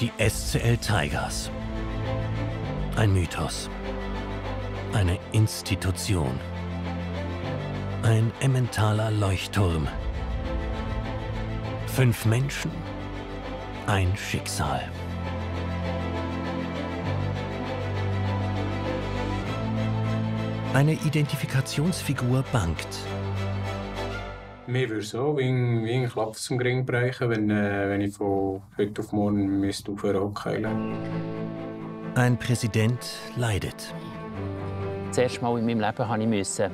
Die SCL Tigers. Ein Mythos. Eine Institution. Ein Emmentaler Leuchtturm. 5 Menschen, ein Schicksal. Eine Identifikationsfigur bangt. Mir würde so wie ein Klapp zum Gring brechen, wenn ich von heute auf morgen müsste aufhören hockeilen. Ein Präsident leidet. Das erste Mal in meinem Leben musste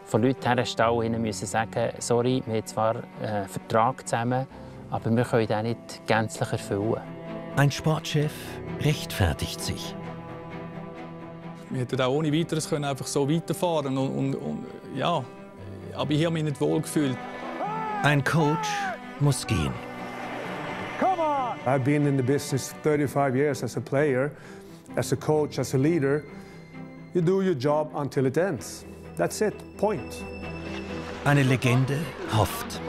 ich von Leuten her stehen sagen, sorry, wir haben zwar einen Vertrag zusammen, aber wir können den nicht gänzlich erfüllen. Ein Sportchef rechtfertigt sich. Wir hätten auch ohne Weiteres können einfach so weiterfahren und ja, aber ich habe mich nicht wohl gefühlt. Ein Coach muss gehen. Come on! I've been in the business 35 years as a player, as a coach, as a leader. You do your job until it ends. That's it. Point. Eine Legende hofft.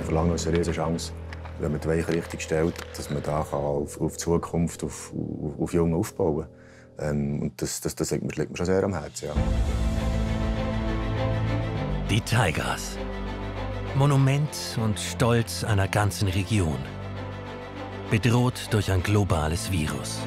Ich verlange eine seriöse Chance, wenn man die Weiche richtig stellt, dass man da auf Zukunft, auf Jungen aufbauen kann. Und das liegt mir schon sehr am Herzen. Ja. Die Tigers. Monument und Stolz einer ganzen Region. Bedroht durch ein globales Virus.